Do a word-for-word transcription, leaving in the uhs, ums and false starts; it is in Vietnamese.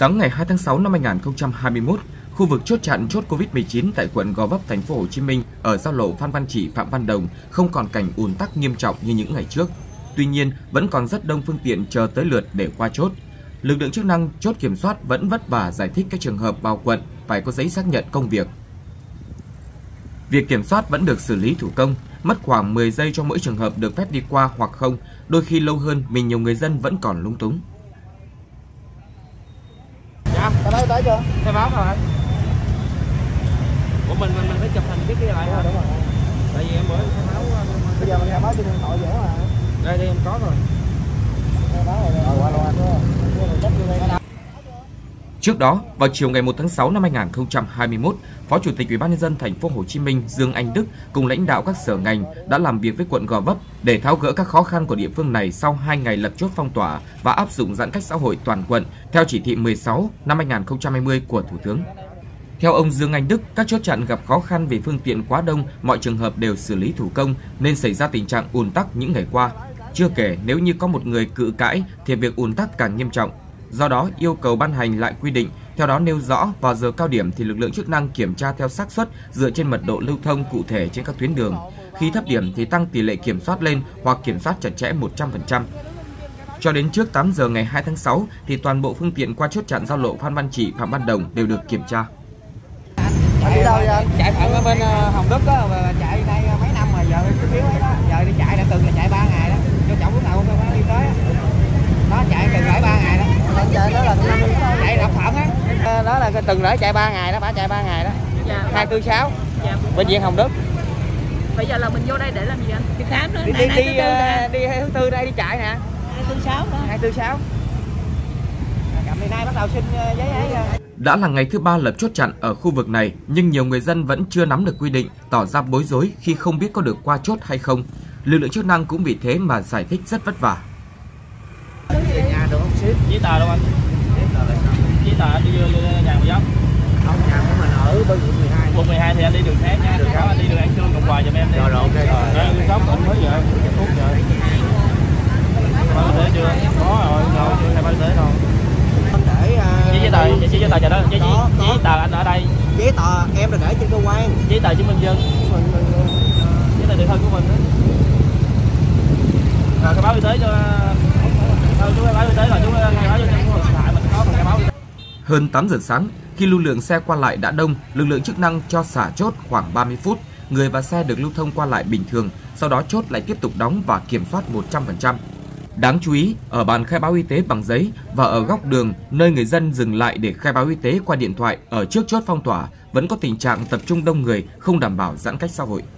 Sáng ngày hai tháng sáu năm hai nghìn không trăm hai mươi mốt, khu vực chốt chặn chốt Covid mười chín tại quận Gò Vấp, thành phố Hồ Chí Minh ở giao lộ Phan Văn Trị, Phạm Văn Đồng không còn cảnh ùn tắc nghiêm trọng như những ngày trước. Tuy nhiên, vẫn còn rất đông phương tiện chờ tới lượt để qua chốt. Lực lượng chức năng chốt kiểm soát vẫn vất vả giải thích các trường hợp vào quận phải có giấy xác nhận công việc. Việc kiểm soát vẫn được xử lý thủ công, mất khoảng mười giây cho mỗi trường hợp được phép đi qua hoặc không, đôi khi lâu hơn mình nhiều người dân vẫn còn lúng túng. Dạ, tới đây tới chưa? Khai báo rồi. Của mình mình mình phải chụp hình cái kia lại ha. Đúng rồi. Tại vì em mới khai báo. Bây giờ mình khai báo trên điện thoại dễ mà. Đây đây em có rồi. Khai báo rồi. Rồi qua luôn anh. Trước đó, vào chiều ngày một tháng sáu năm hai nghìn không trăm hai mươi mốt, Phó Chủ tịch Ủy ban nhân dân thành phố Hồ Chí Minh Dương Anh Đức cùng lãnh đạo các sở ngành đã làm việc với quận Gò Vấp để tháo gỡ các khó khăn của địa phương này sau hai ngày lập chốt phong tỏa và áp dụng giãn cách xã hội toàn quận theo chỉ thị mười sáu năm hai nghìn không trăm hai mươi của Thủ tướng. Theo ông Dương Anh Đức, các chốt chặn gặp khó khăn vì phương tiện quá đông, mọi trường hợp đều xử lý thủ công nên xảy ra tình trạng ùn tắc những ngày qua. Chưa kể, nếu như có một người cự cãi thì việc ùn tắc càng nghiêm trọng. Do đó, yêu cầu ban hành lại quy định, theo đó nêu rõ vào giờ cao điểm thì lực lượng chức năng kiểm tra theo xác suất dựa trên mật độ lưu thông cụ thể trên các tuyến đường. Khi thấp điểm thì tăng tỷ lệ kiểm soát lên hoặc kiểm soát chặt chẽ một trăm phần trăm. Cho đến trước tám giờ ngày hai tháng sáu thì toàn bộ phương tiện qua chốt chặn giao lộ Phan Văn Trị, Phạm Văn Đồng đều được kiểm tra. Chạy ở bên Hồng Đức đó, chạy đây mấy năm rồi, giờ cái phiếu ấy đó, giờ đi chạy đã từng là chạy ba ngày đó, cho chồng lúc nào không có đi tới. Nó chạy từng lại ba ngày đó. Chạy đó là chạy lọc phẩm á. Đó là từng lễ chạy ba ngày đó, phải chạy ba ngày đó. Dạ. hai tư sáu. Dạ. Bệnh viện Hồng Đức. Bây giờ là mình vô đây để làm gì anh? Đi khám nữa. Đi đi đi, đi hai tư đây đi chạy nè. hai tư sáu đó. hai tư sáu. Cầm nay bắt đầu xin giấy ấy. Đã là ngày thứ ba lập chốt chặn ở khu vực này nhưng nhiều người dân vẫn chưa nắm được quy định, tỏ ra bối rối khi không biết có được qua chốt hay không. Lực lượng chức năng cũng vì thế mà giải thích rất vất vả. Giấy tờ đâu anh? Giấy tờ là sao? Giấy tờ đi nhà Gò Vấp. Không, nhà của mình ở bên quận mười hai. Quận mười hai thì anh đi đường khác nha. Đường khác anh đi đường An Sương Cộng Hòa giùm em đi. Rồi rồi ok. Rồi em sốc cũng mới vậy. Phút rồi. Ba thế chưa? Có rồi, rồi chưa hai ba thế đâu. Anh để giấy tờ, giấy tờ chờ đó. Giấy tờ anh ở đây. Giấy tờ em là để trên cơ quan. Giấy tờ chứng minh dân. Giấy tờ điện thân của mình đó. Rồi cái báo y tế cho Hơn tám giờ sáng, khi lưu lượng xe qua lại đã đông, lực lượng chức năng cho xả chốt khoảng ba mươi phút, người và xe được lưu thông qua lại bình thường, sau đó chốt lại tiếp tục đóng và kiểm soát một trăm phần trăm. Đáng chú ý, ở bàn khai báo y tế bằng giấy và ở góc đường nơi người dân dừng lại để khai báo y tế qua điện thoại ở trước chốt phong tỏa vẫn có tình trạng tập trung đông người không đảm bảo giãn cách xã hội.